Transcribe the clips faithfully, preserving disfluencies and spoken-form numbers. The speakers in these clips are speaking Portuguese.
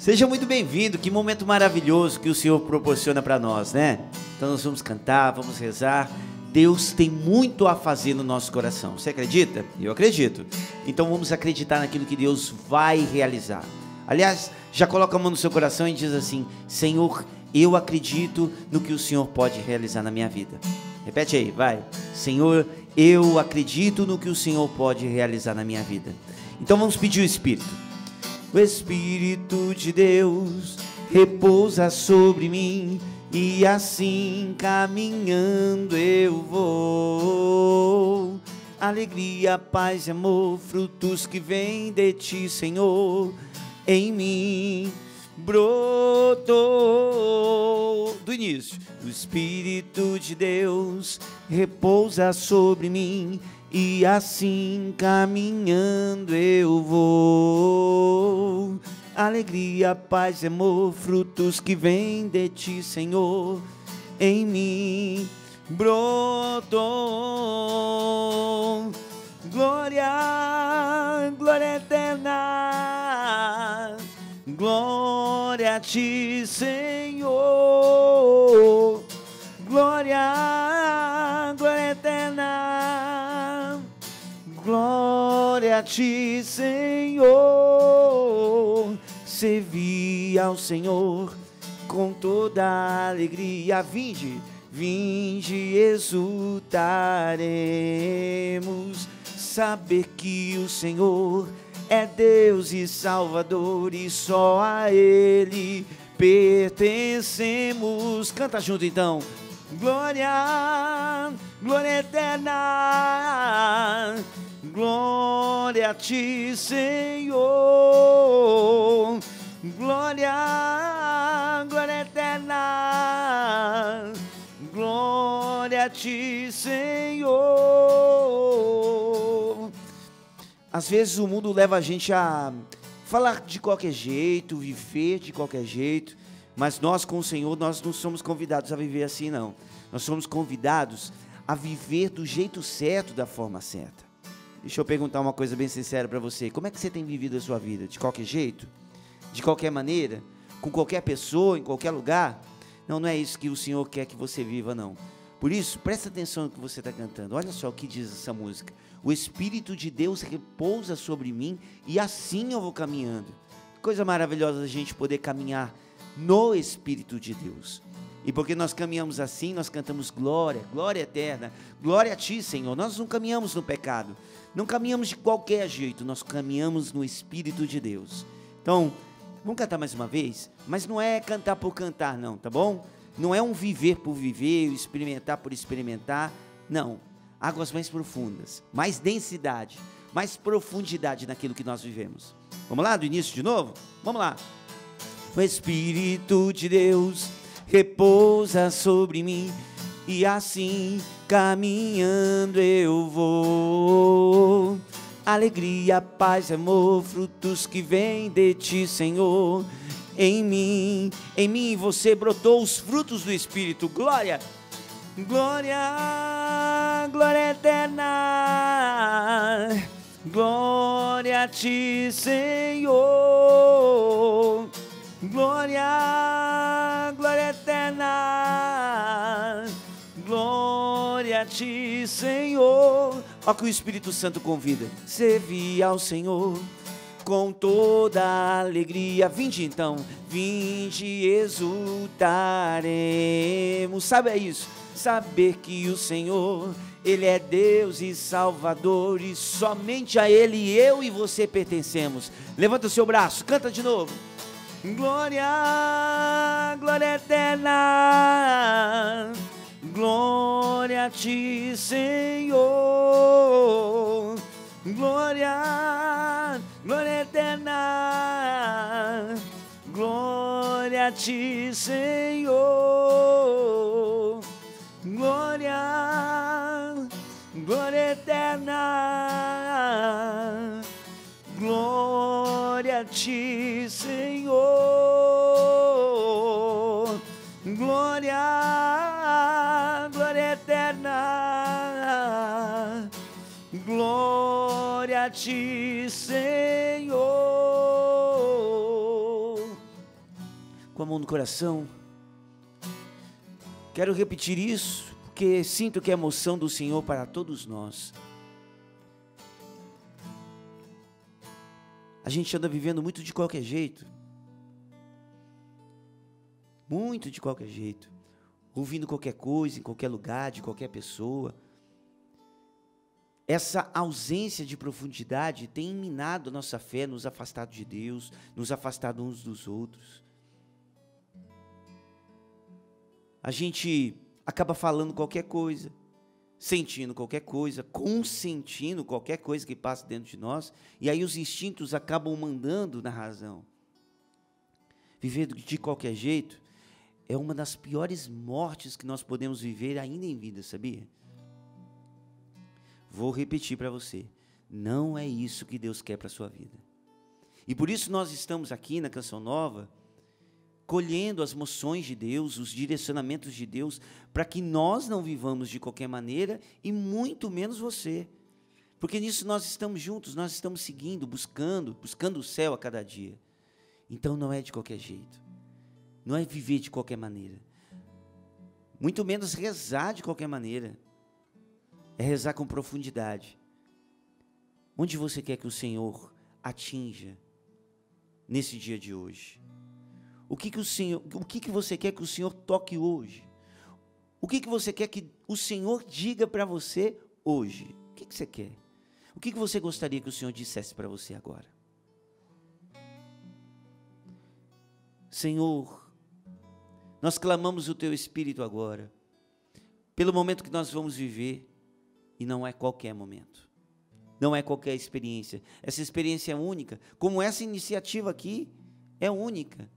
Seja muito bem-vindo, que momento maravilhoso que o Senhor proporciona para nós, né? Então nós vamos cantar, vamos rezar. Deus tem muito a fazer no nosso coração. Você acredita? Eu acredito. Então vamos acreditar naquilo que Deus vai realizar. Aliás, já coloca a mão no seu coração e diz assim: Senhor, eu acredito no que o Senhor pode realizar na minha vida. Repete aí, vai. Senhor, eu acredito no que o Senhor pode realizar na minha vida. Então vamos pedir o Espírito. O Espírito de Deus repousa sobre mim, e assim caminhando eu vou. Alegria, paz e amor, frutos que vêm de ti, Senhor, em mim brotou. Do início. O Espírito de Deus repousa sobre mim, e assim caminhando eu vou. Alegria, paz e amor, frutos que vêm de ti, Senhor, em mim brotou. Glória, glória eterna, glória a ti, Senhor. Glória, glória eterna, glória a ti, Senhor. Servi ao Senhor com toda a alegria. Vinde, vinde, exultaremos, saber que o Senhor é Deus e Salvador, e só a Ele pertencemos. Canta junto então. Glória, glória eterna, glória a ti, Senhor. Glória, glória eterna, glória a ti, Senhor. Às vezes o mundo leva a gente a falar de qualquer jeito, viver de qualquer jeito, mas nós com o Senhor, nós não somos convidados a viver assim não. Nós somos convidados a viver do jeito certo, da forma certa. Deixa eu perguntar uma coisa bem sincera para você: como é que você tem vivido a sua vida? De qualquer jeito? De qualquer maneira? Com qualquer pessoa, em qualquer lugar? Não, não é isso que o Senhor quer que você viva não. Por isso, presta atenção no que você está cantando. Olha só o que diz essa música. O Espírito de Deus repousa sobre mim, e assim eu vou caminhando. Coisa maravilhosa a gente poder caminhar no Espírito de Deus. E porque nós caminhamos assim, nós cantamos glória, glória eterna, glória a ti, Senhor. Nós não caminhamos no pecado, não caminhamos de qualquer jeito, nós caminhamos no Espírito de Deus. Então, vamos cantar mais uma vez? Mas não é cantar por cantar não, tá bom? Não é um viver por viver, experimentar por experimentar, não. Águas mais profundas, mais densidade, mais profundidade naquilo que nós vivemos. Vamos lá, do início de novo? Vamos lá. O Espírito de Deus repousa sobre mim, e assim caminhando eu vou. Alegria, paz, amor, frutos que vêm de ti, Senhor. Em mim, em mim você brotou os frutos do Espírito. Glória, glória, glória eterna, glória a ti, Senhor. Glória, glória eterna, glória a ti, Senhor. Ó que o Espírito Santo convida. Servi ao Senhor com toda a alegria. Vinde então, vinde, exultaremos. Sabe, é isso, saber que o Senhor, Ele é Deus e Salvador, e somente a Ele eu e você pertencemos. Levanta o seu braço, canta de novo. Glória, glória eterna, glória a ti, Senhor. Glória, glória eterna, glória a ti, Senhor. Glória, glória eterna, glória a ti, Senhor. Glória, glória eterna, glória a ti, Senhor. mão no coração. Quero repetir isso, porque sinto que é a emoção do Senhor para todos nós. A gente anda vivendo muito de qualquer jeito. Muito de qualquer jeito. Ouvindo qualquer coisa, em qualquer lugar, de qualquer pessoa. Essa ausência de profundidade tem minado nossa fé, nos afastado de Deus, nos afastado uns dos outros. A gente acaba falando qualquer coisa, sentindo qualquer coisa, consentindo qualquer coisa que passa dentro de nós, e aí os instintos acabam mandando na razão. Viver de qualquer jeito é uma das piores mortes que nós podemos viver ainda em vida, sabia? Vou repetir para você, não é isso que Deus quer para a sua vida. E por isso nós estamos aqui na Canção Nova, colhendo as moções de Deus, os direcionamentos de Deus, para que nós não vivamos de qualquer maneira, e muito menos você. Porque nisso nós estamos juntos, nós estamos seguindo, buscando, buscando o céu a cada dia. Então não é de qualquer jeito, não é viver de qualquer maneira, muito menos rezar de qualquer maneira. É rezar com profundidade. Onde você quer que o Senhor atinja nesse dia de hoje? O que que o Senhor, o que que você quer que o Senhor toque hoje? O que que você quer que o Senhor diga para você hoje? O que que você quer? O que que você gostaria que o Senhor dissesse para você agora? Senhor, nós clamamos o Teu Espírito agora, pelo momento que nós vamos viver. E não é qualquer momento, não é qualquer experiência. Essa experiência é única, como essa iniciativa aqui é única.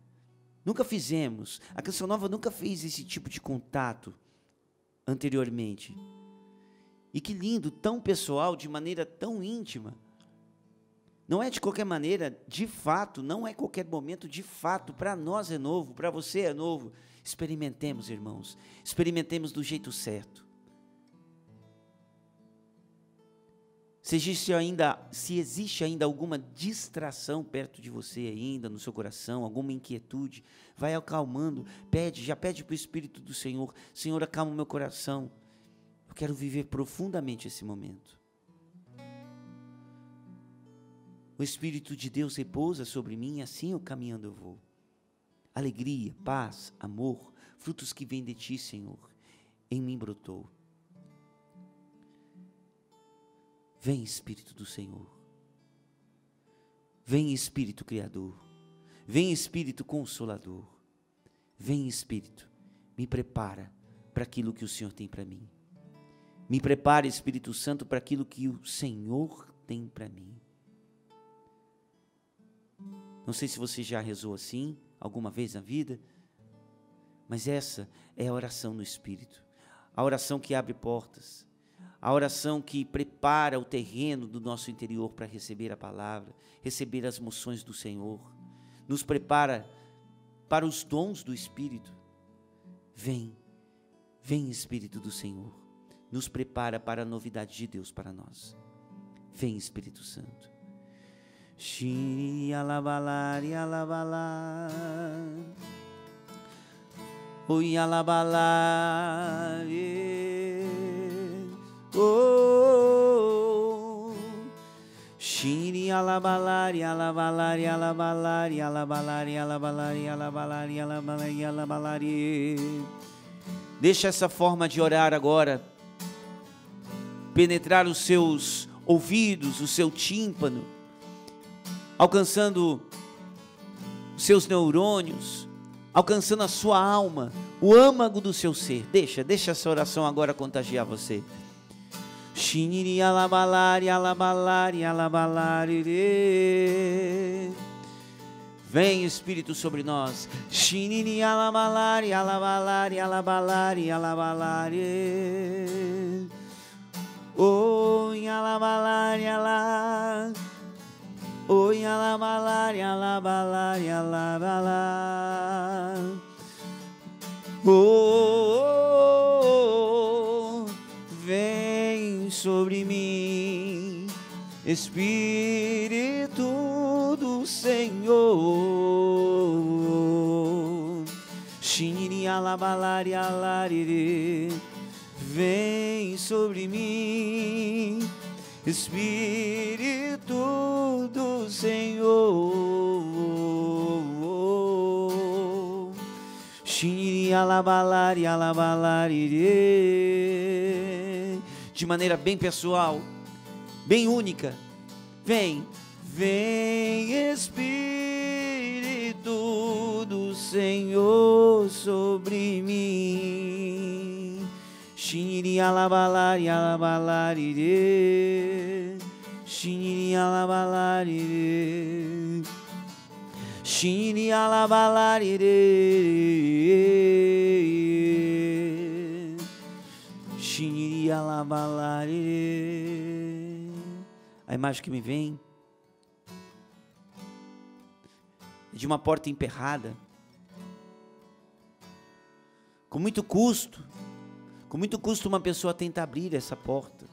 Nunca fizemos, a Canção Nova nunca fez esse tipo de contato anteriormente. E que lindo, tão pessoal, de maneira tão íntima. Não é de qualquer maneira, de fato, não é qualquer momento, de fato. Para nós é novo, para você é novo. Experimentemos, irmãos, experimentemos do jeito certo. Se existe ainda, se existe ainda alguma distração perto de você ainda, no seu coração, alguma inquietude, vai acalmando, pede, já pede para o Espírito do Senhor, Senhor, acalma o meu coração, eu quero viver profundamente esse momento. O Espírito de Deus repousa sobre mim, assim eu caminhando eu vou. Alegria, paz, amor, frutos que vêm de Ti, Senhor, em mim brotou. Vem, Espírito do Senhor. Vem, Espírito Criador. Vem, Espírito Consolador. Vem, Espírito, me prepara para aquilo que o Senhor tem para mim. Me prepara, Espírito Santo, para aquilo que o Senhor tem para mim. Não sei se você já rezou assim alguma vez na vida, mas essa é a oração no Espírito. A oração que abre portas. A oração que prepara o terreno do nosso interior para receber a palavra, receber as moções do Senhor, nos prepara para os dons do Espírito. Vem, vem Espírito do Senhor, nos prepara para a novidade de Deus para nós. Vem Espírito Santo. Xiri alabalá, alabalá, oi alabalá, oh, Shiri alabalari alabalari alabalari alabalari alabalari alabalari alabalari alabalari. Deixa essa forma de orar agora penetrar os seus ouvidos, o seu tímpano, alcançando os seus neurônios, alcançando a sua alma, o âmago do seu ser. Deixa, deixa essa oração agora contagiar você. Xiniri alabalari alabalari alabalari. Vem Espírito sobre nós. Xiniri alabalari alabalari alabalari alabalari. Oi alabalari ala. Oi alabalari alabalari alabalari. Oh, vem sobre mim, Espírito do Senhor, Vem sobre mim, Espírito do Senhor. De maneira bem pessoal, bem única. Vem, vem Espírito do Senhor sobre mim. Xiniri alabalari alabalarire. Xiniri alabalarire. Xiniri alabalarire. Xiniri alabalarire. A imagem que me vem é de uma porta emperrada, com muito custo, com muito custo uma pessoa tenta abrir essa porta,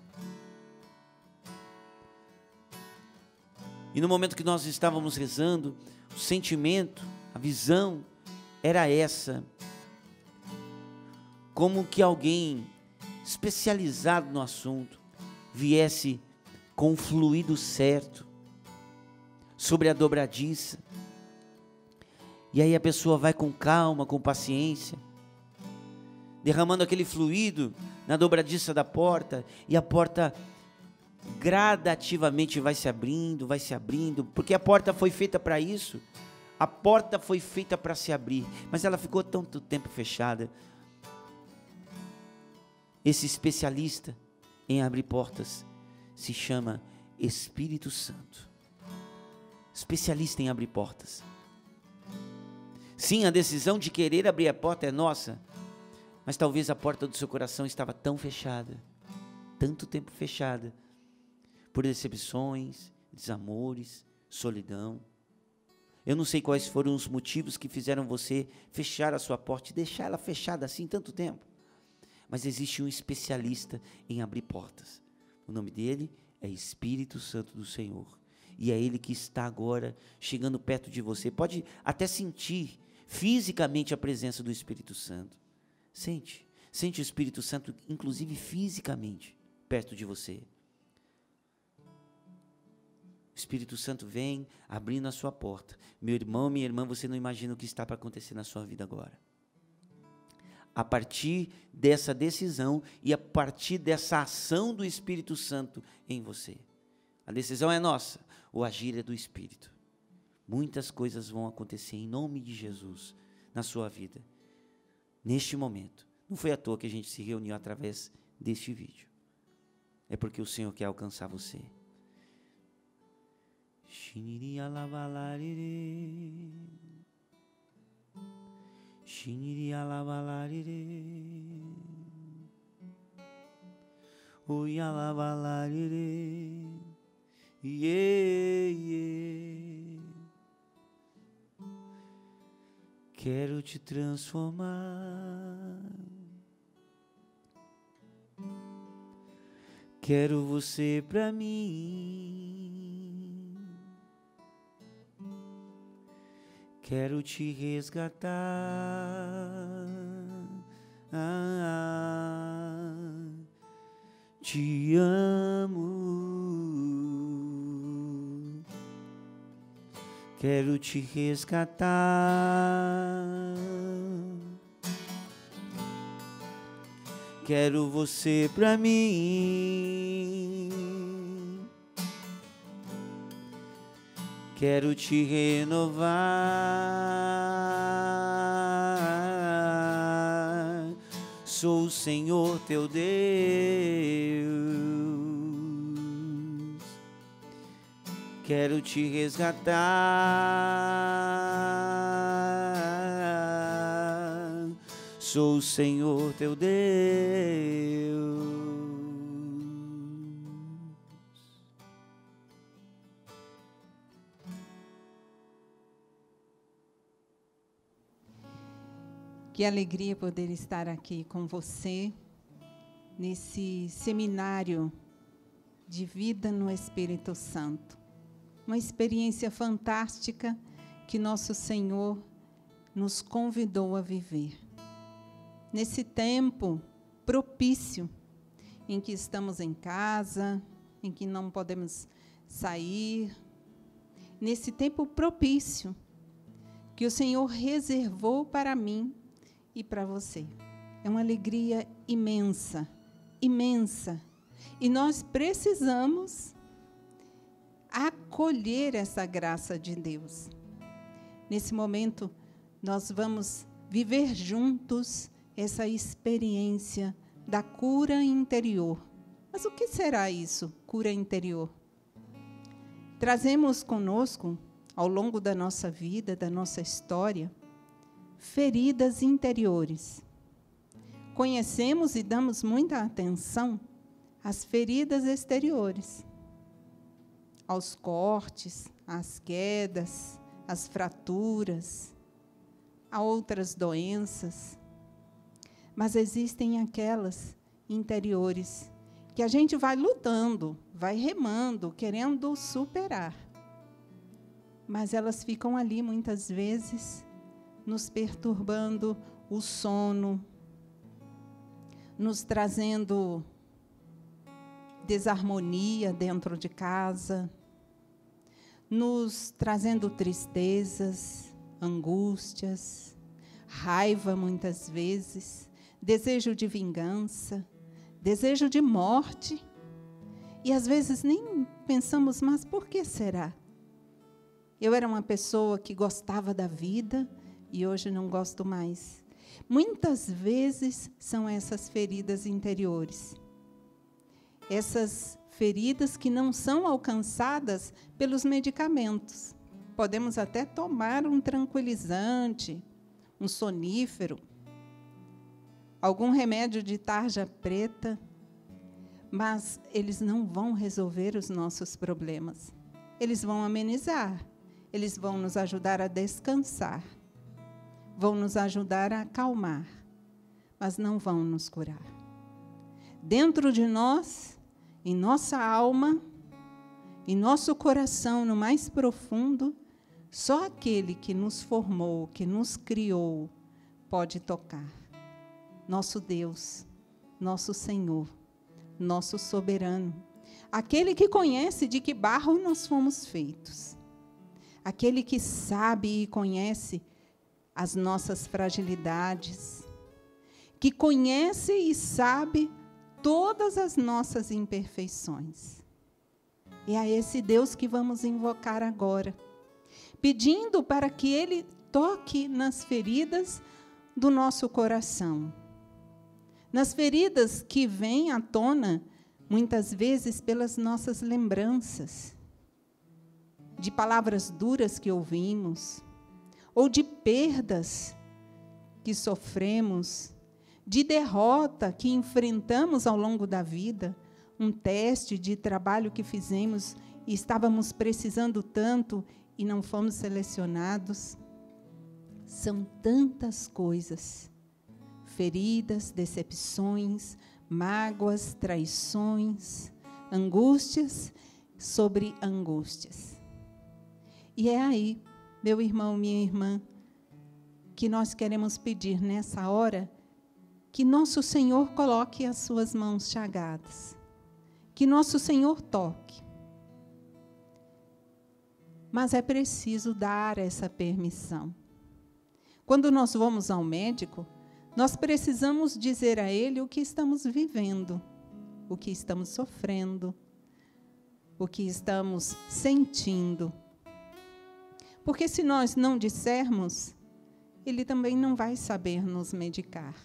e no momento que nós estávamos rezando, o sentimento, a visão era essa, como que alguém especializado no assunto viesse com o fluido certo, sobre a dobradiça, e aí a pessoa vai com calma, com paciência, derramando aquele fluido na dobradiça da porta, e a porta gradativamente vai se abrindo, vai se abrindo, porque a porta foi feita para isso, a porta foi feita para se abrir, mas ela ficou tanto tempo fechada. Esse especialista em abrir portas se chama Espírito Santo, especialista em abrir portas. Sim, a decisão de querer abrir a porta é nossa, mas talvez a porta do seu coração estava tão fechada, tanto tempo fechada, por decepções, desamores, solidão. Eu não sei quais foram os motivos que fizeram você fechar a sua porta e deixar ela fechada assim tanto tempo, mas existe um especialista em abrir portas. O nome dele é Espírito Santo do Senhor. E é ele que está agora chegando perto de você. Pode até sentir fisicamente a presença do Espírito Santo. Sente, sente o Espírito Santo, inclusive fisicamente, perto de você. O Espírito Santo vem abrindo a sua porta. Meu irmão, minha irmã, você não imagina o que está para acontecer na sua vida agora. A partir dessa decisão e a partir dessa ação do Espírito Santo em você. A decisão é nossa, o agir é do Espírito. Muitas coisas vão acontecer em nome de Jesus na sua vida, neste momento. Não foi à toa que a gente se reuniu através deste vídeo. É porque o Senhor quer alcançar você. Xiniri alavalarire. Xiniri alabalarire, oi alabalarire, iê, iê. Quero te transformar, quero você pra mim, quero te resgatar, ah, ah, te amo, quero te resgatar, quero você pra mim. Quero te renovar, sou o Senhor teu Deus, quero te resgatar, sou o Senhor teu Deus. Que alegria poder estar aqui com você, nesse seminário de vida no Espírito Santo. Uma experiência fantástica que nosso Senhor nos convidou a viver. Nesse tempo propício, em que estamos em casa, em que não podemos sair, nesse tempo propício que o Senhor reservou para mim e para você. É uma alegria imensa, imensa. E nós precisamos acolher essa graça de Deus. Nesse momento, nós vamos viver juntos essa experiência da cura interior. Mas o que será isso, cura interior? Trazemos conosco, ao longo da nossa vida, da nossa história, feridas interiores. Conhecemos e damos muita atenção às feridas exteriores, aos cortes, às quedas, às fraturas, a outras doenças. Mas existem aquelas interiores que a gente vai lutando, vai remando, querendo superar. Mas elas ficam ali, muitas vezes, nos perturbando o sono, nos trazendo desarmonia dentro de casa, nos trazendo tristezas, angústias, raiva, muitas vezes, desejo de vingança, desejo de morte. E às vezes nem pensamos, mas por que será? Eu era uma pessoa que gostava da vida e hoje não gosto mais. Muitas vezes são essas feridas interiores. Essas feridas que não são alcançadas pelos medicamentos. Podemos até tomar um tranquilizante, um sonífero, algum remédio de tarja preta, mas eles não vão resolver os nossos problemas. Eles vão amenizar, eles vão nos ajudar a descansar, vão nos ajudar a acalmar, mas não vão nos curar. Dentro de nós, em nossa alma, em nosso coração, no mais profundo, só aquele que nos formou, que nos criou, pode tocar. Nosso Deus, nosso Senhor, nosso soberano, aquele que conhece de que barro nós fomos feitos, aquele que sabe e conhece as nossas fragilidades, que conhece e sabe todas as nossas imperfeições. E a esse Deus que vamos invocar agora, pedindo para que Ele toque nas feridas do nosso coração, nas feridas que vêm à tona, muitas vezes, pelas nossas lembranças, de palavras duras que ouvimos, ou de perdas que sofremos, de derrota que enfrentamos ao longo da vida, um teste de trabalho que fizemos e estávamos precisando tanto e não fomos selecionados. São tantas coisas. Feridas, decepções, mágoas, traições, angústias sobre angústias. E é aí, meu irmão, minha irmã, que nós queremos pedir nessa hora que nosso Senhor coloque as suas mãos chagadas, que nosso Senhor toque. Mas é preciso dar essa permissão. Quando nós vamos ao médico, nós precisamos dizer a ele o que estamos vivendo, o que estamos sofrendo, o que estamos sentindo. Porque se nós não dissermos, ele também não vai saber nos medicar.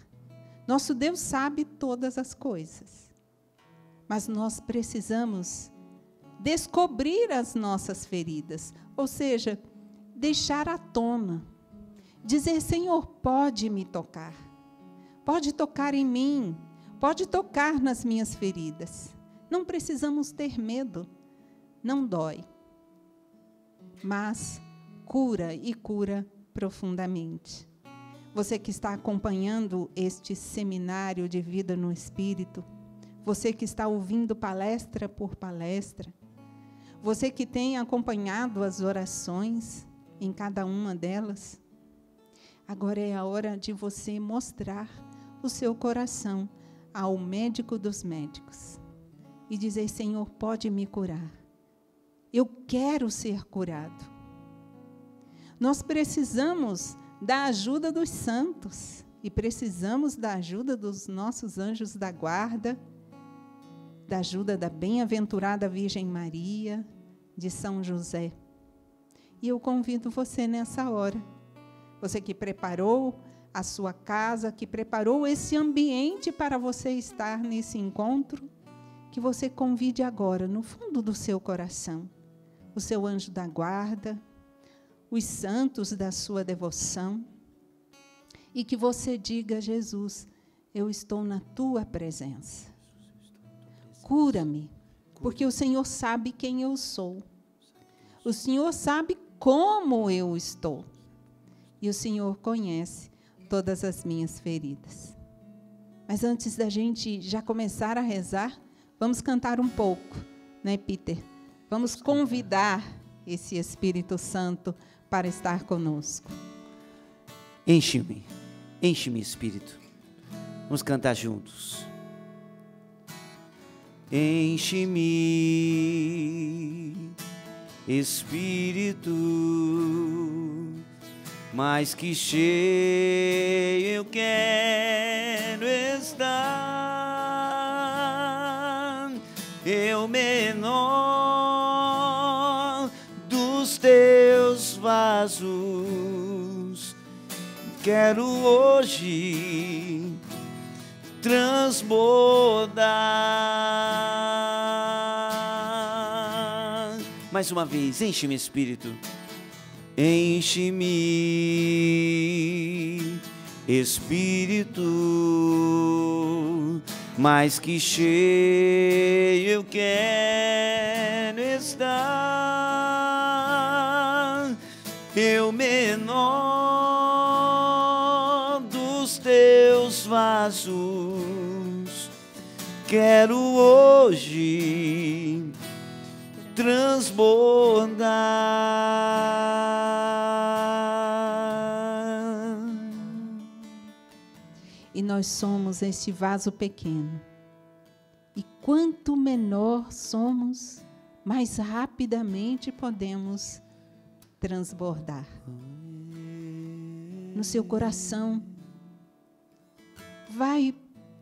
Nosso Deus sabe todas as coisas, mas nós precisamos descobrir as nossas feridas, ou seja, deixar à tona, dizer, Senhor, pode me tocar, pode tocar em mim, pode tocar nas minhas feridas. Não precisamos ter medo, não dói, mas cura e cura profundamente. Você que está acompanhando este seminário de vida no Espírito, você que está ouvindo palestra por palestra, você que tem acompanhado as orações em cada uma delas, Agora é a hora de você mostrar o seu coração ao médico dos médicos e dizer: Senhor, pode me curar. Eu quero ser curado. Nós precisamos da ajuda dos santos e precisamos da ajuda dos nossos anjos da guarda, da ajuda da bem-aventurada Virgem Maria, de São José. E eu convido você nessa hora, você que preparou a sua casa, que preparou esse ambiente para você estar nesse encontro, que você convide agora, no fundo do seu coração, o seu anjo da guarda, os santos da sua devoção, e que você diga: Jesus, eu estou na tua presença. Cura-me, porque o Senhor sabe quem eu sou. O Senhor sabe como eu estou. E o Senhor conhece todas as minhas feridas. Mas antes da gente já começar a rezar, vamos cantar um pouco, né, Peter? Vamos convidar esse Espírito Santo para estar conosco. Enche-me, enche-me, Espírito. Vamos cantar juntos. Enche-me, Espírito, mais que cheio eu quero estar, eu menor dos teus vasos, quero hoje transbordar. Mais uma vez, enche-me, Espírito. Enche-me, Espírito, mais que cheio eu quero estar, eu menor dos teus vasos, quero hoje transbordar. E nós somos este vaso pequeno. E quanto menor somos, mais rapidamente podemos transbordar. No seu coração, vai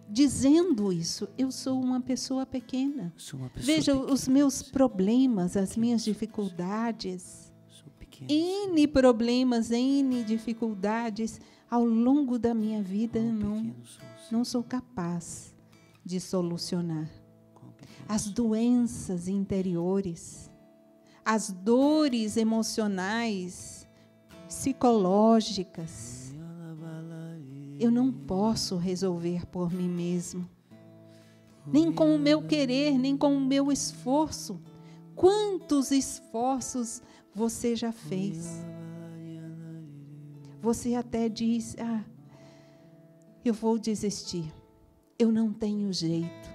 dizendo isso: eu sou uma pessoa pequena. Sou uma pessoa Veja pequena. Os meus problemas, as minhas dificuldades, sou pequeno. N problemas, N dificuldades ao longo da minha vida, eu não, não sou capaz de solucionar. As doenças interiores, as dores emocionais, psicológicas, eu não posso resolver por mim mesmo, nem com o meu querer, nem com o meu esforço. Quantos esforços você já fez? Você até diz: ah, eu vou desistir, eu não tenho jeito.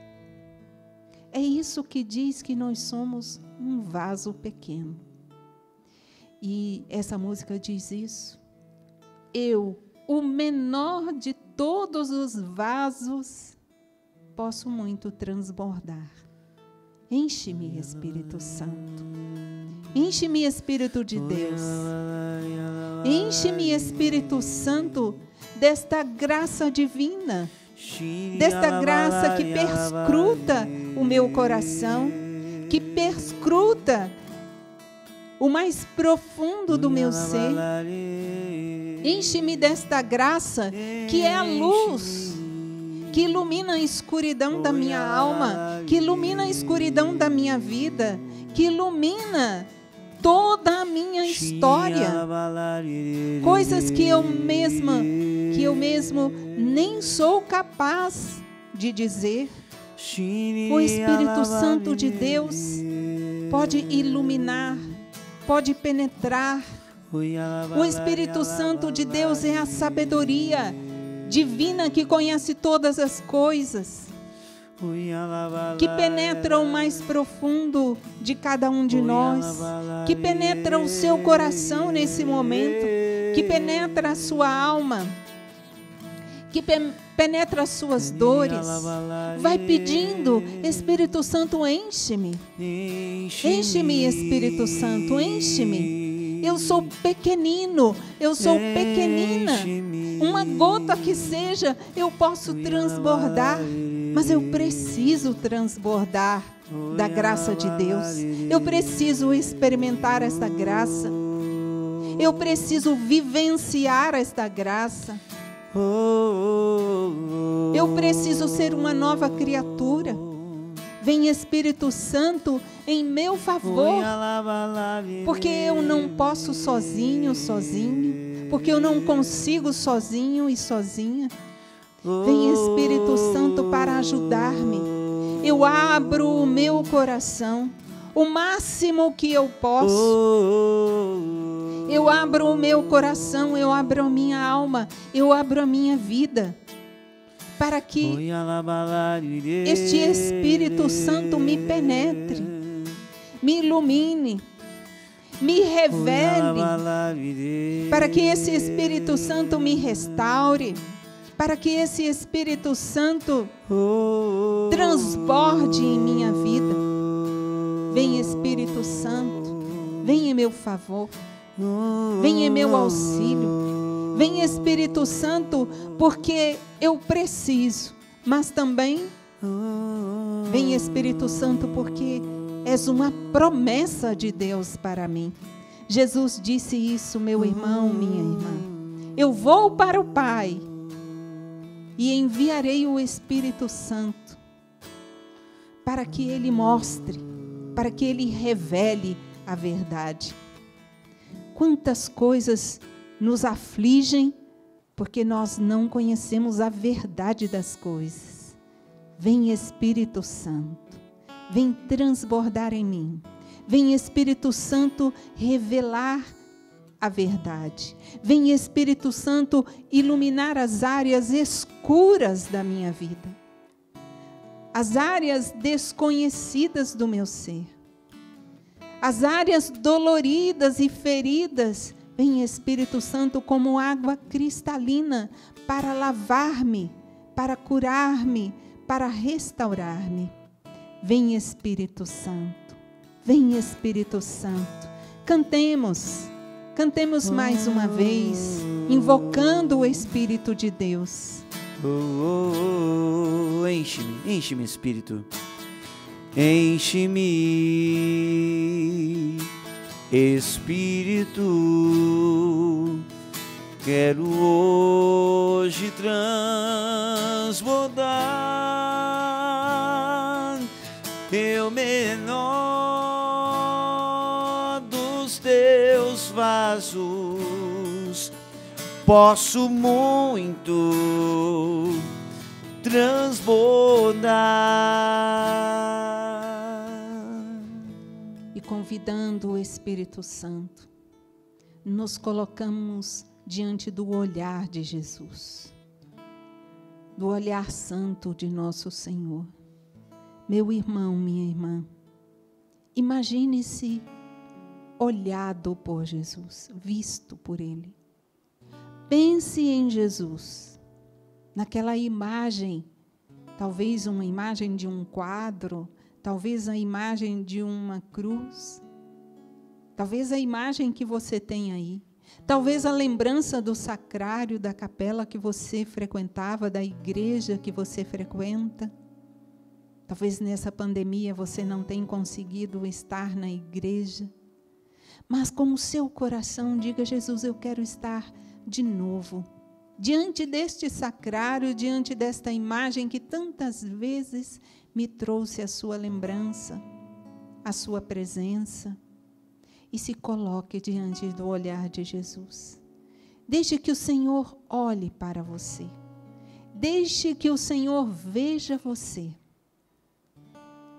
É isso que diz que nós somos um vaso pequeno. E essa música diz isso: eu, o menor de todos os vasos, posso muito transbordar. Enche-me, Espírito Santo. Enche-me, Espírito de Deus. Enche-me, Espírito Santo, desta graça divina, desta graça que perscruta o meu coração, que perscruta o mais profundo do meu ser. Enche-me desta graça que é a luz, que ilumina a escuridão da minha alma, que ilumina a escuridão da minha vida, que ilumina toda a minha história. Coisas que eu mesma, que eu mesmo nem sou capaz de dizer. O Espírito Santo de Deus pode iluminar, pode penetrar. O Espírito Santo de Deus é a sabedoria divina que conhece todas as coisas, que penetra o mais profundo de cada um de nós, que penetra o seu coração nesse momento, que penetra a sua alma, que pe- penetra as suas dores. Vai pedindo, Espírito Santo, enche-me. Enche-me, Espírito Santo, enche-me. Eu sou pequenino, eu sou pequenina. Uma gota que seja, eu posso transbordar, mas eu preciso transbordar da graça de Deus. Eu preciso experimentar esta graça. Eu preciso vivenciar esta graça. Eu preciso ser uma nova criatura. Vem, Espírito Santo, em meu favor, porque eu não posso sozinho, sozinho, porque eu não consigo sozinho e sozinha. Vem, Espírito Santo, para ajudar-me. Eu abro o meu coração o máximo que eu posso. Eu abro o meu coração, eu abro a minha alma, eu abro a minha vida, para que este Espírito Santo me penetre, me ilumine, me revele, para que esse Espírito Santo me restaure, para que esse Espírito Santo transborde em minha vida. Vem, Espírito Santo, vem em meu favor. Vem em meu auxílio. Vem, Espírito Santo, porque eu preciso. Mas também vem, Espírito Santo, porque és uma promessa de Deus para mim. Jesus disse isso, meu irmão, minha irmã. Eu vou para o Pai e enviarei o Espírito Santo, para que Ele mostre, para que Ele revele a verdade. Quantas coisas nos afligem porque nós não conhecemos a verdade das coisas. Vem, Espírito Santo, vem transbordar em mim. Vem, Espírito Santo, revelar a verdade. Vem, Espírito Santo, iluminar as áreas escuras da minha vida, as áreas desconhecidas do meu ser, as áreas doloridas e feridas. Vem, Espírito Santo, como água cristalina, para lavar-me, para curar-me, para restaurar-me. Vem, Espírito Santo, vem, Espírito Santo. Cantemos, cantemos mais uma vez, invocando o Espírito de Deus. Oh, oh, oh, oh. Enche-me, enche-me, Espírito. Enche-me, Espírito, quero hoje transbordar, eu menor dos teus vasos, posso muito transbordar. Convidando o Espírito Santo, nos colocamos diante do olhar de Jesus, do olhar santo de nosso Senhor. Meu irmão, minha irmã, imagine-se olhado por Jesus, visto por Ele. Pense em Jesus, naquela imagem, talvez uma imagem de um quadro, talvez a imagem de uma cruz, talvez a imagem que você tem aí, talvez a lembrança do sacrário da capela que você frequentava, da igreja que você frequenta. Talvez nessa pandemia você não tenha conseguido estar na igreja, mas com o seu coração diga: Jesus, eu quero estar de novo diante deste sacrário, diante desta imagem que tantas vezes me trouxe a sua lembrança, a sua presença. E se coloque diante do olhar de Jesus. Deixe que o Senhor olhe para você. Deixe que o Senhor veja você.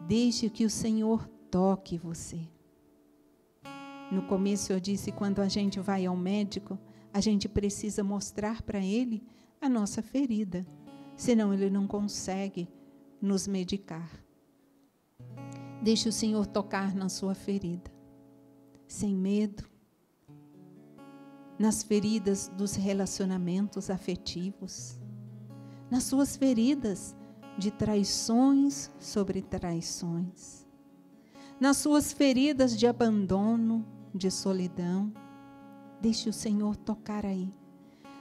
Deixe que o Senhor toque você. No começo eu disse, quando a gente vai ao médico, a gente precisa mostrar para ele a nossa ferida, senão ele não consegue nos medicar. Deixe o Senhor tocar na sua ferida, sem medo, nas feridas dos relacionamentos afetivos, nas suas feridas de traições sobre traições, nas suas feridas de abandono, de solidão. Deixe o Senhor tocar aí,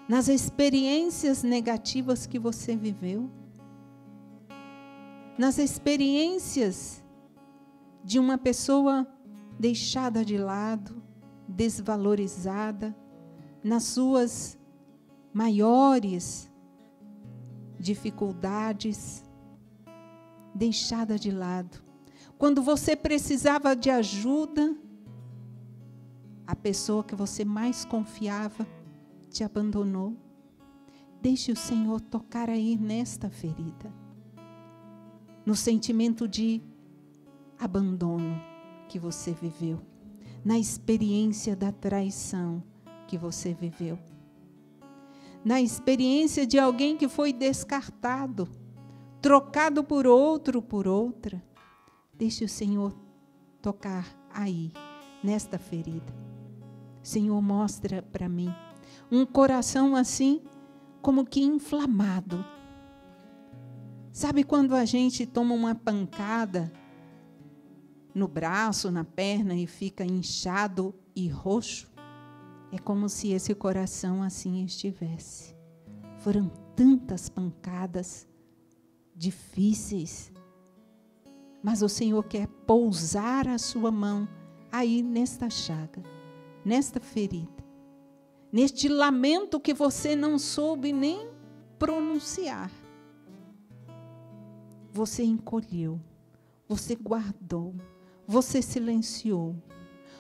nas experiências negativas que você viveu, nas experiências de uma pessoa deixada de lado, desvalorizada, nas suas maiores dificuldades, deixada de lado. Quando você precisava de ajuda, a pessoa que você mais confiava te abandonou. Deixe o Senhor tocar aí nesta ferida, no sentimento de abandono que você viveu, na experiência da traição que você viveu, na experiência de alguém que foi descartado, trocado por outro, por outra. Deixe o Senhor tocar aí, nesta ferida. Senhor, mostra para mim um coração assim, como que inflamado. Sabe quando a gente toma uma pancada no braço, na perna e fica inchado e roxo? É como se esse coração assim estivesse. Foram tantas pancadas difíceis, mas o Senhor quer pousar a sua mão aí nesta chaga, nesta ferida, neste lamento que você não soube nem pronunciar. Você encolheu, você guardou, você silenciou,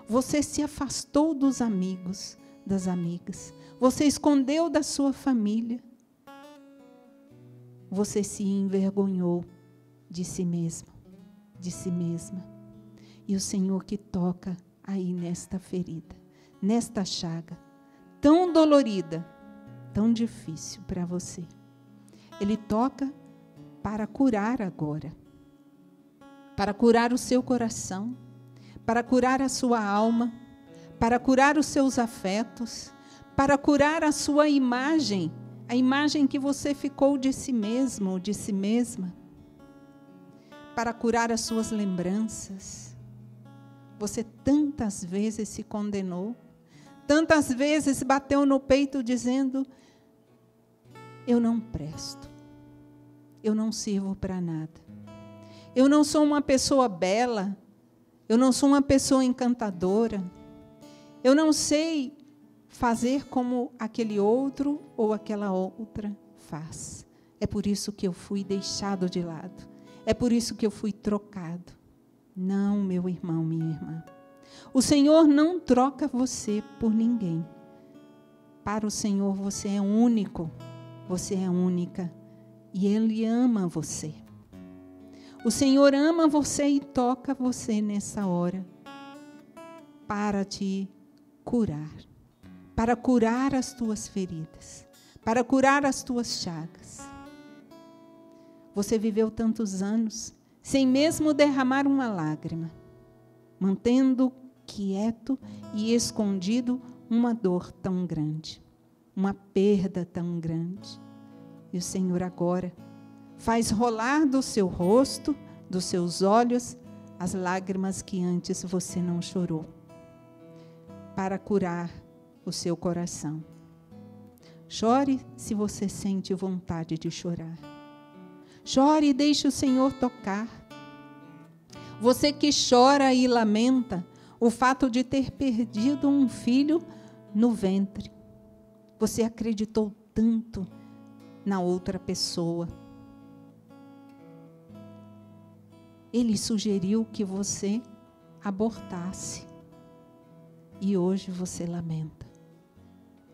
você se afastou dos amigos, das amigas, você escondeu da sua família, você se envergonhou de si mesmo, de si mesma. E o Senhor que toca aí nesta ferida, nesta chaga, tão dolorida, tão difícil para você. Ele toca para curar agora, para curar o seu coração, para curar a sua alma, para curar os seus afetos, para curar a sua imagem, a imagem que você ficou de si mesmo ou de si mesma, para curar as suas lembranças. Você tantas vezes se condenou, tantas vezes bateu no peito dizendo: eu não presto, eu não sirvo para nada, eu não sou uma pessoa bela, eu não sou uma pessoa encantadora, eu não sei fazer como aquele outro ou aquela outra faz. É por isso que eu fui deixado de lado. É por isso que eu fui trocado. Não, meu irmão, minha irmã. O Senhor não troca você por ninguém. Para o Senhor você é único, você é única, e Ele ama você. O Senhor ama você e toca você nessa hora para te curar, para curar as tuas feridas, para curar as tuas chagas. Você viveu tantos anos sem mesmo derramar uma lágrima, mantendo quieto e escondido uma dor tão grande, uma perda tão grande. E o Senhor agora faz rolar do seu rosto, dos seus olhos, as lágrimas que antes você não chorou, para curar o seu coração. Chore se você sente vontade de chorar. Chore e deixe o Senhor tocar. Você que chora e lamenta o fato de ter perdido um filho no ventre. Você acreditou tanto na outra pessoa. Ele sugeriu que você abortasse. E hoje você lamenta.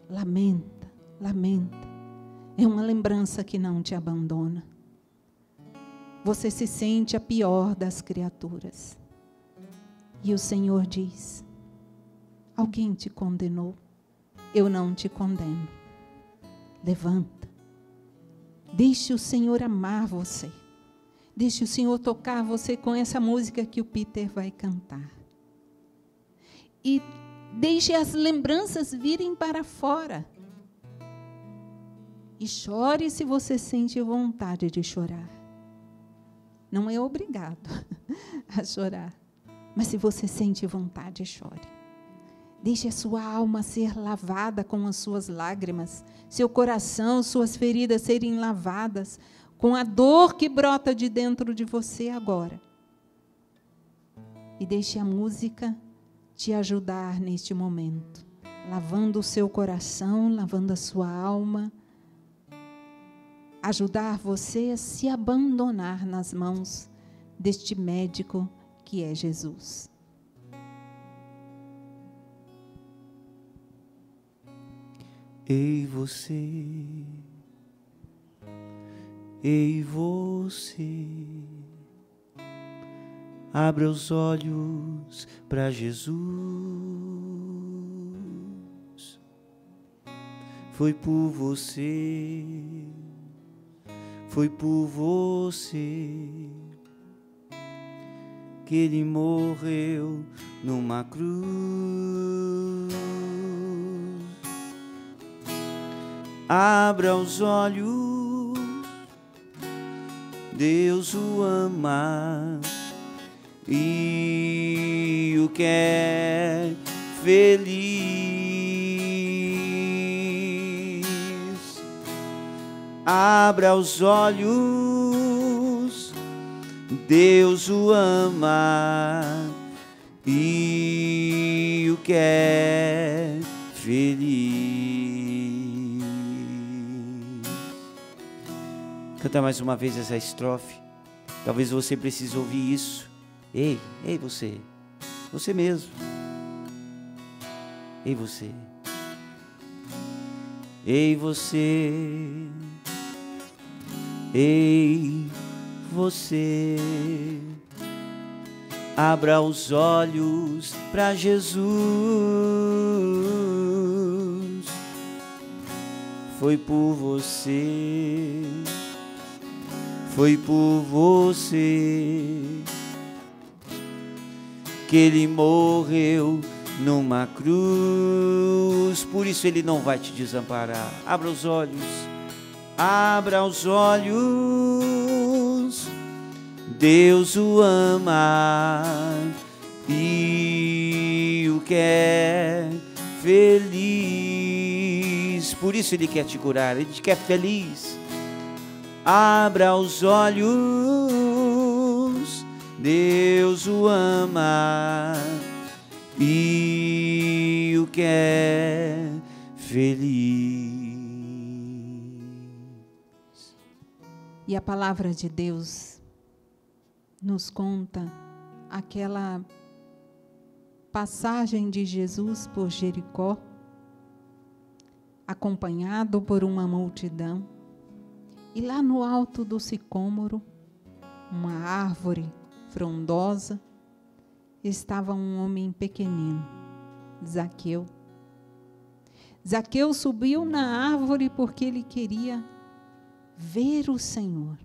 Lamenta, lamenta. É uma lembrança que não te abandona. Você se sente a pior das criaturas. E o Senhor diz: alguém te condenou, eu não te condeno. Levanta. Deixe o Senhor amar você. Deixe o Senhor tocar você com essa música que o Peter vai cantar. E Deixe as lembranças virem para fora. E chore se você sente vontade de chorar. Não é obrigado a chorar. Mas se você sente vontade, chore. Deixe a sua alma ser lavada com as suas lágrimas, seu coração, suas feridas serem lavadas com a dor que brota de dentro de você agora. E deixe a música te ajudar neste momento, lavando o seu coração, lavando a sua alma, ajudar você a se abandonar nas mãos deste médico que é Jesus. Ei você, ei você, abra os olhos para Jesus. Foi por você, foi por você que ele morreu numa cruz. Abra os olhos, Deus o ama e o quer feliz. Abra os olhos, Deus o ama e o quer feliz. Canta mais uma vez essa estrofe. Talvez você precise ouvir isso. Ei, ei você, você mesmo. Ei você, ei você, ei você, abra os olhos para Jesus. Foi por você, foi por você que ele morreu numa cruz. Por isso ele não vai te desamparar. Abra os olhos, abra os olhos, Deus o ama e o quer feliz. Por isso ele quer te curar, ele te quer feliz. Abra os olhos, Deus o ama e o quer feliz. E a palavra de Deus nos conta aquela passagem de Jesus por Jericó, acompanhado por uma multidão. E lá no alto do sicômoro, uma árvore frondosa, estava um homem pequenino, Zaqueu. Zaqueu subiu na árvore porque ele queria ver o Senhor.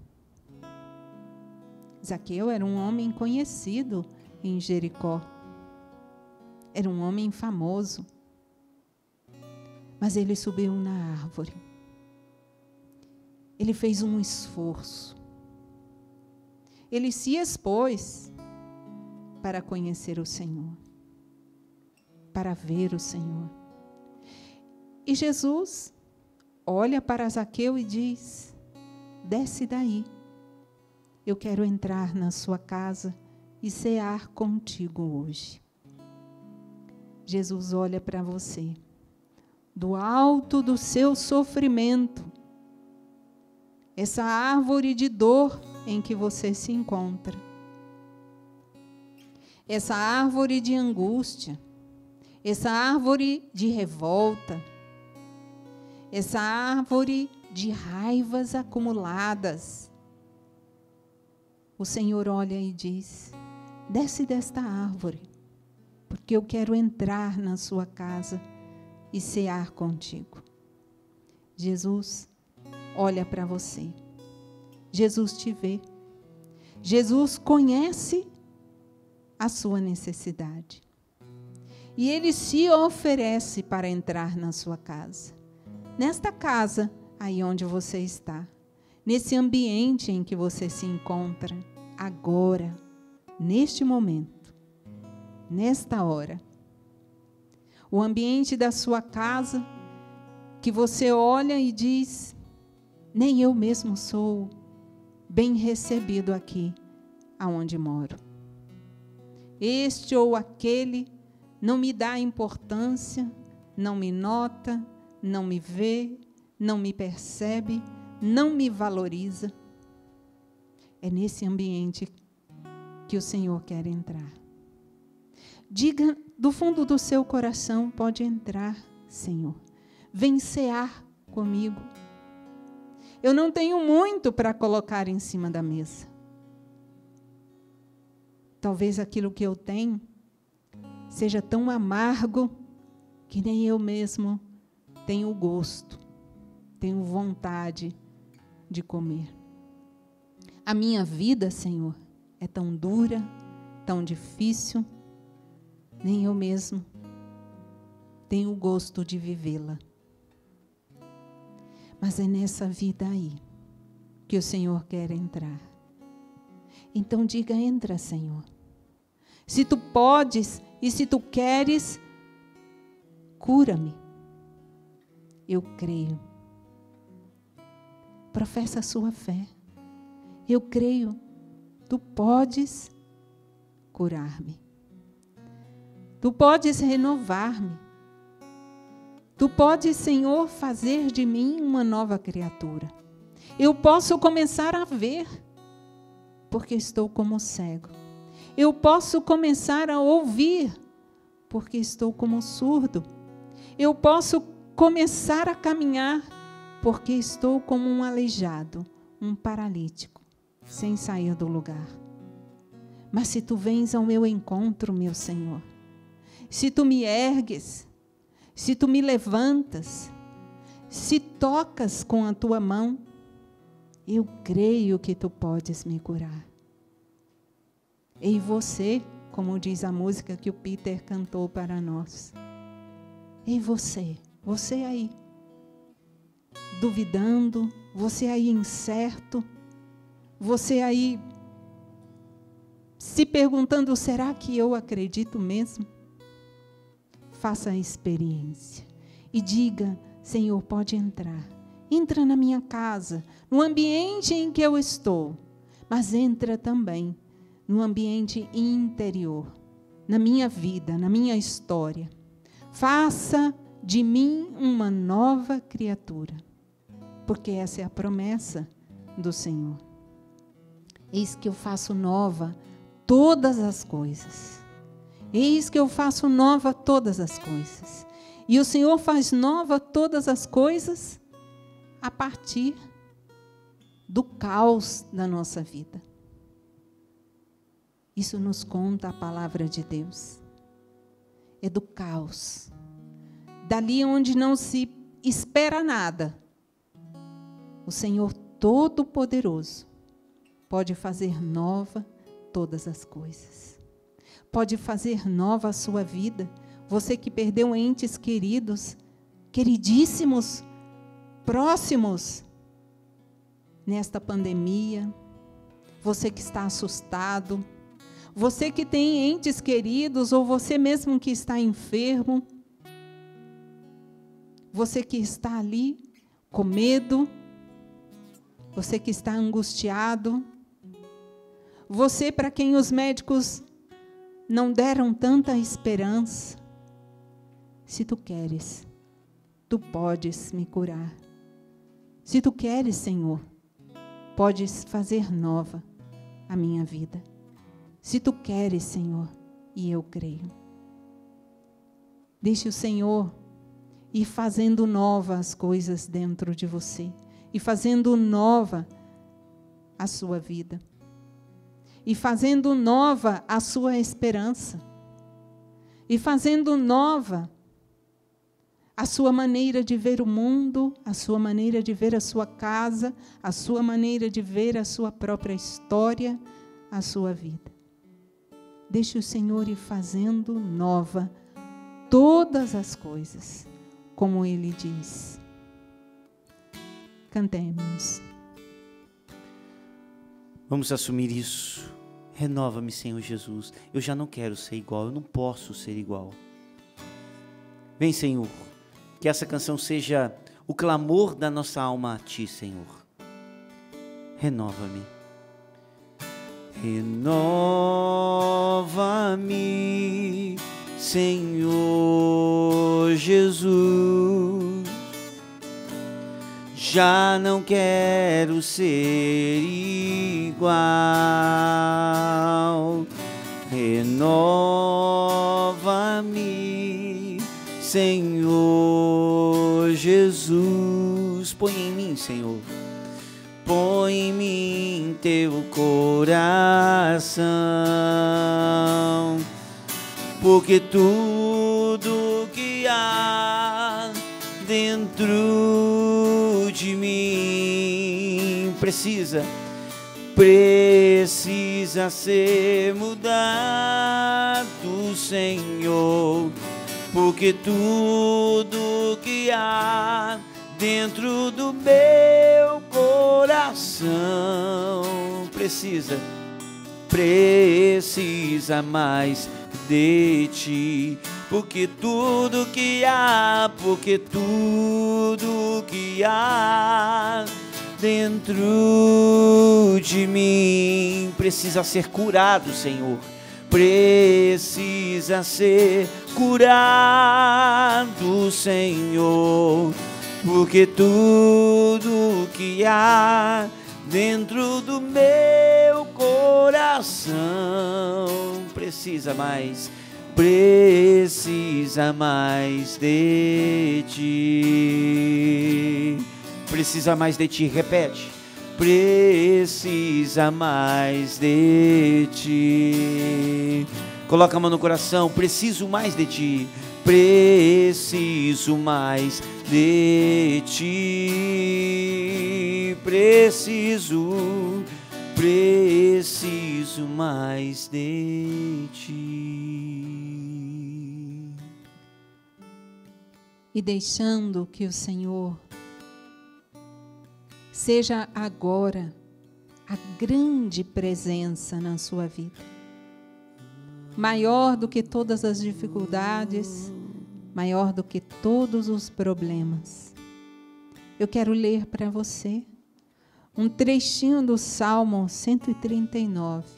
Zaqueu era um homem conhecido em Jericó. Era um homem famoso. Mas ele subiu na árvore. Ele fez um esforço. Ele se expôs para conhecer o Senhor, para ver o Senhor. E Jesus olha para Zaqueu e diz: desce daí, eu quero entrar na sua casa e cear contigo hoje. Jesus olha para você, do alto do seu sofrimento, essa árvore de dor em que você se encontra, essa árvore de angústia, essa árvore de revolta, essa árvore de raivas acumuladas. O Senhor olha e diz: desce desta árvore, porque eu quero entrar na sua casa e cear contigo. Jesus olha para você. Jesus te vê. Jesus conhece a sua necessidade. e ele se oferece para entrar na sua casa. Nesta casa, aí onde você está, nesse ambiente em que você se encontra, agora, neste momento, nesta hora. O ambiente da sua casa, que você olha e diz, nem eu mesmo sou bem recebido aqui, aonde moro. Este ou aquele não me dá importância, não me nota, não me vê, não me percebe, não me valoriza. É nesse ambiente que o Senhor quer entrar. Diga do fundo do seu coração, pode entrar, Senhor. Vem cear comigo. Eu não tenho muito para colocar em cima da mesa. Talvez aquilo que eu tenho seja tão amargo que nem eu mesmo tenho gosto, tenho vontade de comer. A minha vida, Senhor, é tão dura, tão difícil, nem eu mesmo tenho gosto de vivê-la. Mas é nessa vida aí que o Senhor quer entrar. Então diga, entra, Senhor. Se tu podes e se tu queres, cura-me. Eu creio. Professa a sua fé. Eu creio. Tu podes curar-me. Tu podes renovar-me. Tu podes, Senhor, fazer de mim uma nova criatura. Eu posso começar a ver, porque estou como cego. Eu posso começar a ouvir, porque estou como surdo. Eu posso começar a caminhar, porque estou como um aleijado, um paralítico, sem sair do lugar. Mas se tu vens ao meu encontro, meu Senhor, se tu me ergues, se tu me levantas, se tocas com a tua mão, eu creio que tu podes me curar. E você, como diz a música que o Peter cantou para nós, e você, você aí, duvidando, você aí incerto, você aí se perguntando, será que eu acredito mesmo? Faça a experiência e diga, Senhor, pode entrar. Entra na minha casa, no ambiente em que eu estou, mas entra também no ambiente interior, na minha vida, na minha história. Faça de mim uma nova criatura, porque essa é a promessa do Senhor. Eis que eu faço nova todas as coisas. Eis que eu faço nova todas as coisas. E o Senhor faz nova todas as coisas a partir do caos da nossa vida. Isso nos conta a palavra de Deus. É do caos. Dali onde não se espera nada, o Senhor Todo-Poderoso pode fazer nova todas as coisas. Pode fazer nova a sua vida. Você que perdeu entes queridos, queridíssimos, próximos, nesta pandemia. Você que está assustado. Você que tem entes queridos, ou você mesmo que está enfermo. Você que está ali com medo. Você que está angustiado. Você para quem os médicos não deram tanta esperança. Se tu queres, tu podes me curar. Se tu queres, Senhor, podes fazer nova a minha vida. Se tu queres, Senhor, e eu creio. Deixe o Senhor ir fazendo nova as coisas dentro de você, e fazendo nova a sua vida, e fazendo nova a sua esperança, e fazendo nova a sua maneira de ver o mundo, a sua maneira de ver a sua casa, a sua maneira de ver a sua própria história, a sua vida. Deixe o Senhor ir fazendo nova todas as coisas, como ele diz. Cantemos. Vamos assumir isso. Renova-me, Senhor Jesus. Eu já não quero ser igual, eu não posso ser igual. Vem, Senhor, que essa canção seja o clamor da nossa alma a Ti, Senhor. Renova-me. Renova-me, Senhor Jesus. Já não quero ser igual. Renova-me, Senhor Jesus. Põe em mim, Senhor. Põe em mim teu coração, porque tudo que há dentro de mim precisa, precisa ser mudado, Senhor, porque tudo que há dentro do meu coração precisa, precisa mais de Ti, porque tudo que há, porque tudo que há dentro de mim precisa ser curado, Senhor, precisa ser curado, Senhor, porque tudo que há dentro do meu coração precisa mais, precisa mais de Ti. Precisa mais de Ti, repete. Precisa mais de Ti. Coloca a mão no coração, preciso mais de Ti. Preciso mais de Ti. Preciso, preciso mais de Ti. E deixando que o Senhor seja agora a grande presença na sua vida, maior do que todas as dificuldades, maior do que todos os problemas. Eu quero ler para você um trechinho do Salmo cento e trinta e nove.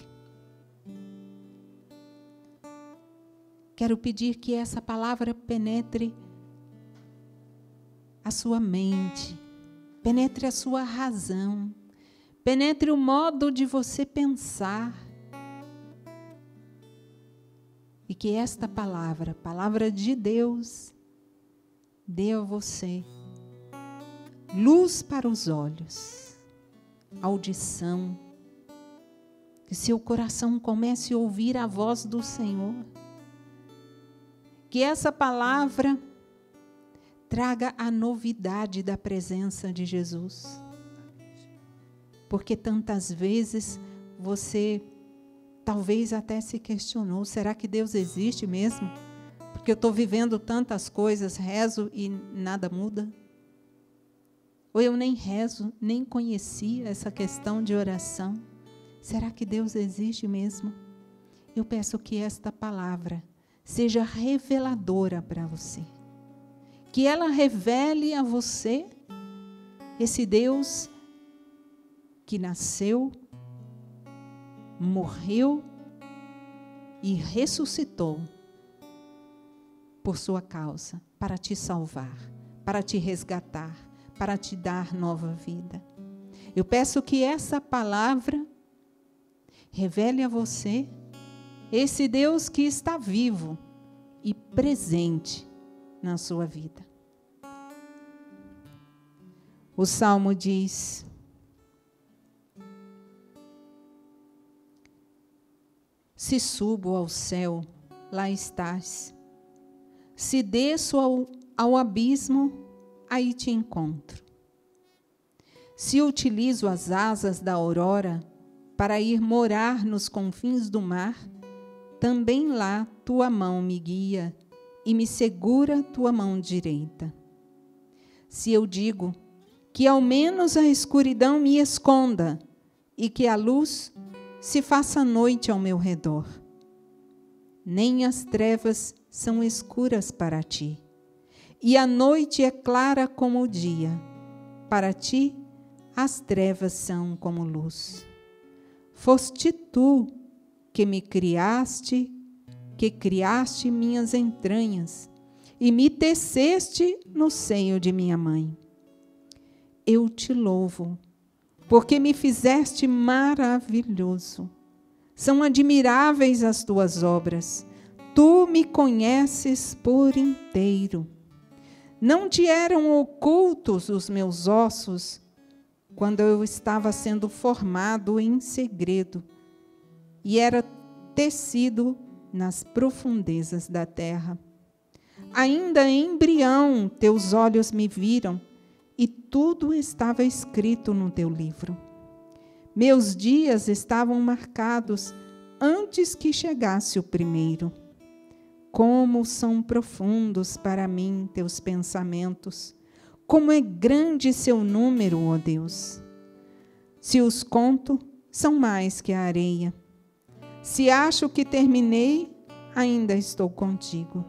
Quero pedir que essa palavra penetre a sua mente, penetre a sua razão, penetre o modo de você pensar. E que esta palavra, palavra de Deus, dê a você luz para os olhos, audição, que seu coração comece a ouvir a voz do Senhor, que essa palavra traga a novidade da presença de Jesus, porque tantas vezes você talvez até se questionou, será que Deus existe mesmo? Porque eu estou vivendo tantas coisas, rezo e nada muda. Ou eu nem rezo, nem conhecia essa questão de oração. Será que Deus existe mesmo? Eu peço que esta palavra seja reveladora para você. Que ela revele a você esse Deus que nasceu, morreu e ressuscitou por sua causa, para te salvar, para te resgatar, para te dar nova vida. Eu peço que essa palavra revele a você esse Deus que está vivo e presente na sua vida. O Salmo diz: se subo ao céu, lá estás. Se desço ao, ao abismo, aí te encontro. Se utilizo as asas da aurora para ir morar nos confins do mar, também lá tua mão me guia e me segura tua mão direita. Se eu digo que ao menos a escuridão me esconda e que a luz se faça noite ao meu redor, nem as trevas são escuras para ti, e a noite é clara como o dia. Para ti, as trevas são como luz. Foste tu que me criaste, que criaste minhas entranhas, e me teceste no seio de minha mãe. Eu te louvo, porque me fizeste maravilhoso. São admiráveis as tuas obras. Tu me conheces por inteiro. Não te eram ocultos os meus ossos, quando eu estava sendo formado em segredo e era tecido nas profundezas da terra. Ainda em embrião, teus olhos me viram e tudo estava escrito no teu livro. Meus dias estavam marcados antes que chegasse o primeiro. Como são profundos para mim teus pensamentos! Como é grande seu número, ó Deus! Se os conto, são mais que a areia. Se acho que terminei, ainda estou contigo.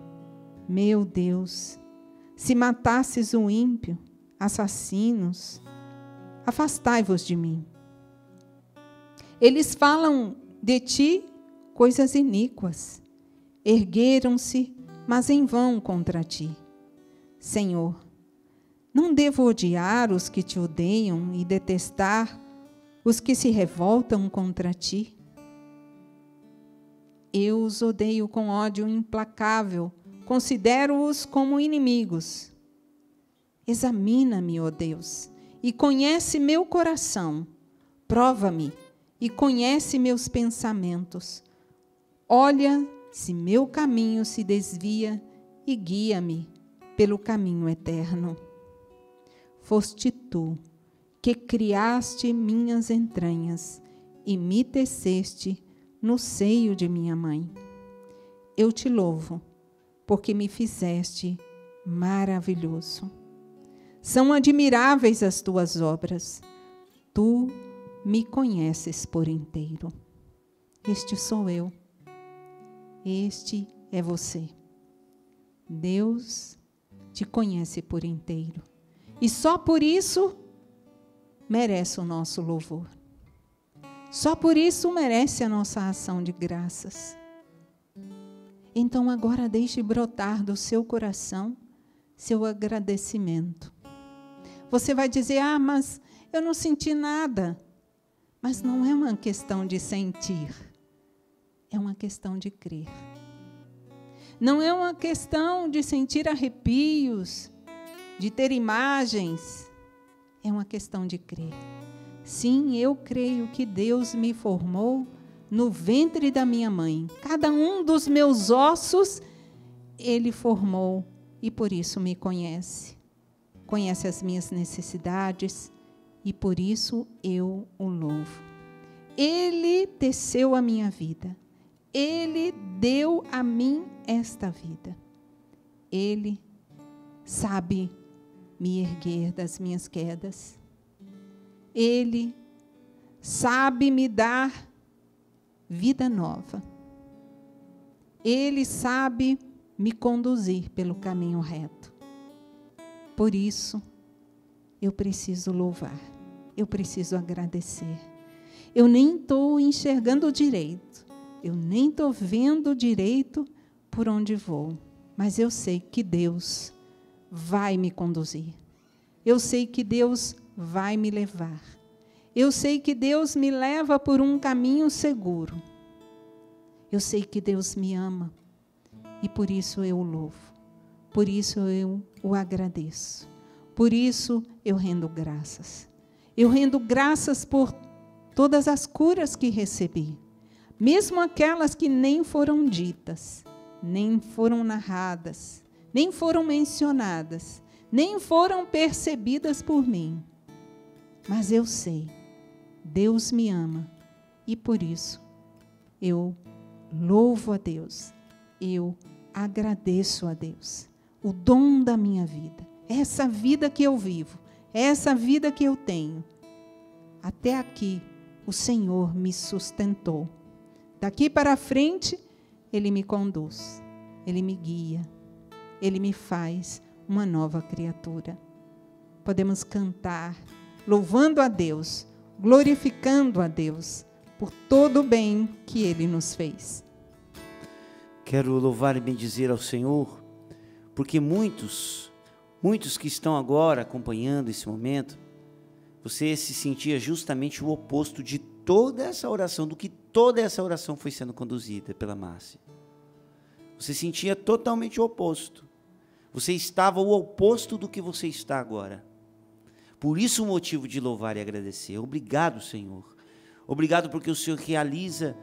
Meu Deus, se matasses o ímpio, assassinos, afastai-vos de mim. Eles falam de ti coisas iníquas. Ergueram-se, mas em vão contra ti. Senhor, não devo odiar os que te odeiam e detestar os que se revoltam contra ti? Eu os odeio com ódio implacável, considero-os como inimigos. Examina-me, ó Deus, e conhece meu coração. Prova-me e conhece meus pensamentos. Olha se meu caminho se desvia e guia-me pelo caminho eterno. Foste tu que criaste minhas entranhas e me teceste no seio de minha mãe. Eu te louvo, porque me fizeste maravilhoso. São admiráveis as tuas obras. Tu me conheces por inteiro. Este sou eu. Este é você. Deus te conhece por inteiro. E só por isso merece o nosso louvor. Só por isso merece a nossa ação de graças. Então agora deixe brotar do seu coração seu agradecimento. Você vai dizer, ah, mas eu não senti nada. Mas não é uma questão de sentir. É uma questão de crer. Não é uma questão de sentir arrepios, de ter imagens, é uma questão de crer. Sim, eu creio que Deus me formou no ventre da minha mãe. Cada um dos meus ossos, Ele formou e por isso me conhece. Conhece as minhas necessidades e por isso eu o louvo. Ele teceu a minha vida. Ele deu a mim esta vida. Ele sabe me erguer das minhas quedas. Ele sabe me dar vida nova. Ele sabe me conduzir pelo caminho reto. Por isso, eu preciso louvar. Eu preciso agradecer. Eu nem estou enxergando direito. Eu nem estou vendo direito por onde vou. Mas eu sei que Deus vai me conduzir. Eu sei que Deus vai me levar. Eu sei que Deus me leva por um caminho seguro. Eu sei que Deus me ama e por isso eu o louvo. Por isso eu o agradeço. Por isso eu rendo graças. Eu rendo graças por todas as curas que recebi, mesmo aquelas que nem foram ditas, nem foram narradas, nem foram mencionadas, nem foram percebidas por mim. Mas eu sei, Deus me ama e por isso eu louvo a Deus, eu agradeço a Deus o dom da minha vida, essa vida que eu vivo, essa vida que eu tenho. Até aqui o Senhor me sustentou. Daqui para frente, Ele me conduz, Ele me guia, Ele me faz uma nova criatura. Podemos cantar, louvando a Deus, glorificando a Deus, por todo o bem que Ele nos fez. Quero louvar e bendizer ao Senhor, porque muitos, muitos que estão agora acompanhando esse momento, você se sentia justamente o oposto de toda essa oração, do que toda essa oração foi sendo conduzida pela Márcia. Você sentia totalmente o oposto. Você estava o oposto do que você está agora. Por isso o motivo de louvar e agradecer. Obrigado, Senhor. Obrigado porque o Senhor realiza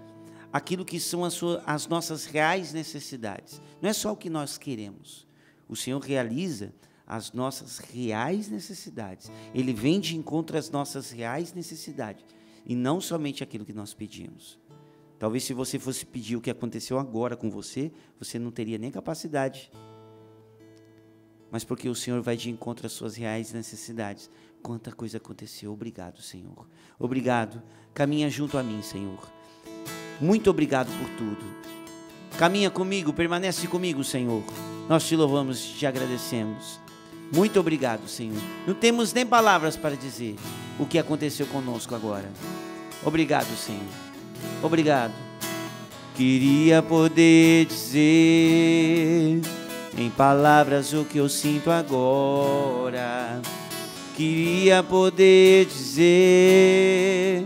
aquilo que são as, suas, as nossas reais necessidades. Não é só o que nós queremos. O Senhor realiza as nossas reais necessidades. Ele vem de encontro às nossas reais necessidades, e não somente aquilo que nós pedimos. Talvez se você fosse pedir o que aconteceu agora com você, você não teria nem capacidade. Mas porque o Senhor vai de encontro às suas reais necessidades. Quanta coisa aconteceu. Obrigado, Senhor. Obrigado. Caminha junto a mim, Senhor. Muito obrigado por tudo. Caminha comigo, permanece comigo, Senhor. Nós te louvamos e te agradecemos. Muito obrigado, Senhor. Não temos nem palavras para dizer o que aconteceu conosco agora. Obrigado, Senhor. Obrigado. Queria poder dizer em palavras o que eu sinto agora. Queria poder dizer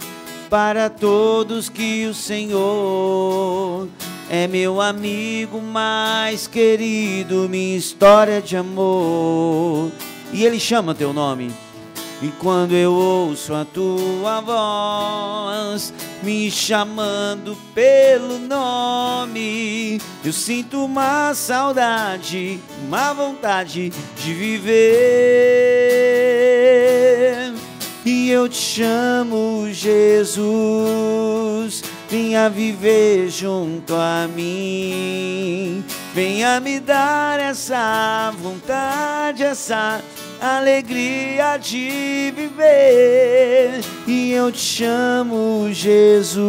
para todos que o Senhor é meu amigo mais querido, minha história de amor. E Ele chama teu nome. E quando eu ouço a tua voz me chamando pelo nome, eu sinto uma saudade, uma vontade de viver. E eu te chamo, Jesus. Venha viver junto a mim. Venha me dar essa vontade, essa alegria de viver. E eu te chamo, Jesus.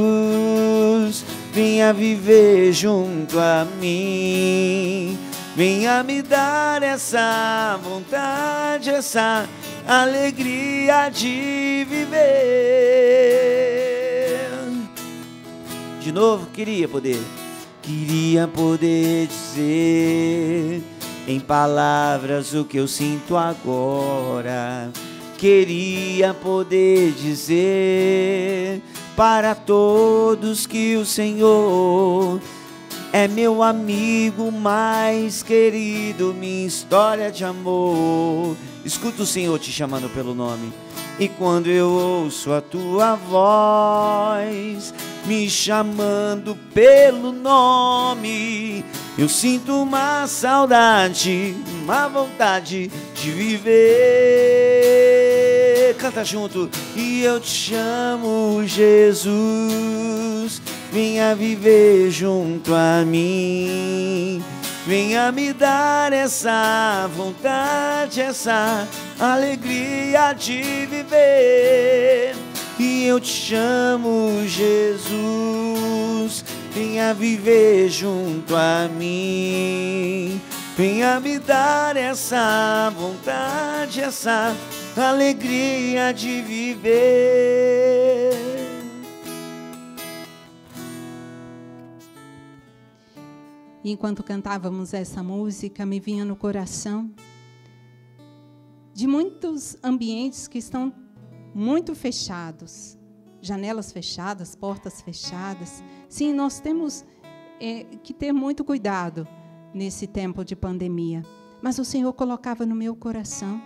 Venha viver junto a mim. Venha me dar essa vontade, essa alegria de viver. De novo, queria poder, queria poder dizer em palavras o que eu sinto agora. Queria poder dizer para todos que o Senhor é meu amigo mais querido, minha história de amor. Escuta o Senhor te chamando pelo nome. E quando eu ouço a tua voz me chamando pelo nome, eu sinto uma saudade, uma vontade de viver. Canta junto. E eu te chamo, Jesus. Venha viver junto a mim. Venha me dar essa vontade, essa alegria de viver. E eu te chamo, Jesus. Venha viver junto a mim. Venha me dar essa vontade, essa alegria de viver. Enquanto cantávamos essa música, me vinha no coração de muitos ambientes que estão muito fechados, janelas fechadas, portas fechadas. Sim, nós temos é, que ter muito cuidado nesse tempo de pandemia. Mas o Senhor colocava no meu coração,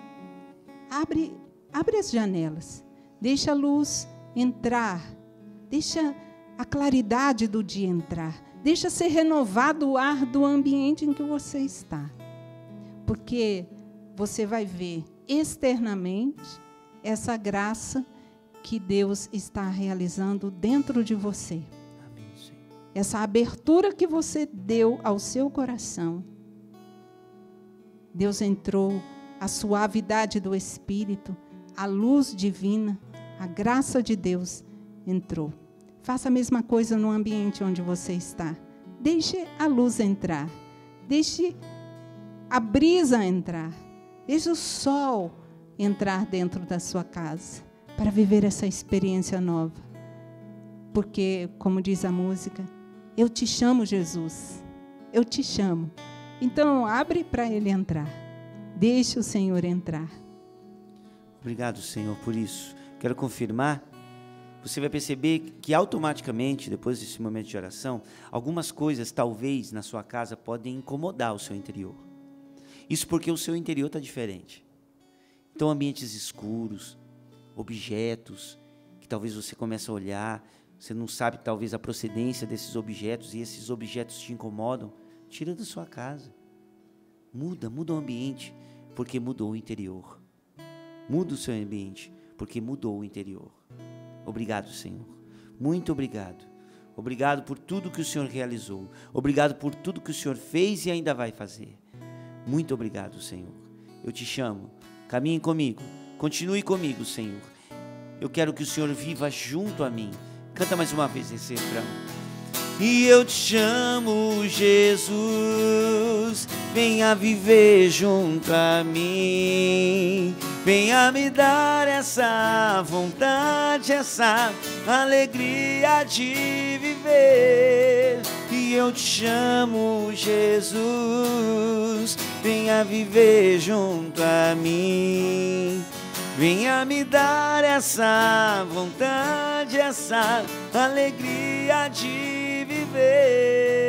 abre, abre as janelas, deixa a luz entrar, deixa a claridade do dia entrar, deixa ser renovado o ar do ambiente em que você está. Porque você vai ver externamente essa graça que Deus está realizando dentro de você. Amém, Senhor. essa abertura que você deu ao seu coração, Deus entrou, a suavidade do Espírito, a luz divina, a graça de Deus entrou. Faça a mesma coisa no ambiente onde você está. Deixe a luz entrar. Deixe a brisa entrar. Deixe o sol entrar dentro da sua casa para viver essa experiência nova. Porque, como diz a música, eu te chamo, Jesus. Eu te chamo. Então, abre para Ele entrar. Deixe o Senhor entrar. Obrigado, Senhor, por isso. Quero confirmar. Você vai perceber que automaticamente, depois desse momento de oração, algumas coisas talvez na sua casa podem incomodar o seu interior. Isso porque o seu interior está diferente. Então, ambientes escuros, objetos, que talvez você comece a olhar, você não sabe talvez a procedência desses objetos, e esses objetos te incomodam, tira da sua casa. Muda, muda o ambiente, porque mudou o interior. Muda o seu ambiente, porque mudou o interior. Obrigado, Senhor. Muito obrigado. Obrigado por tudo que o Senhor realizou. Obrigado por tudo que o Senhor fez e ainda vai fazer. Muito obrigado, Senhor. Eu te chamo. Caminhe comigo. Continue comigo, Senhor. Eu quero que o Senhor viva junto a mim. Canta mais uma vez esse refrão. E eu te chamo, Jesus. Venha viver junto a mim. Venha me dar essa vontade, essa alegria de viver. E eu te chamo, Jesus. Venha viver junto a mim. Venha me dar essa vontade, essa alegria de viver.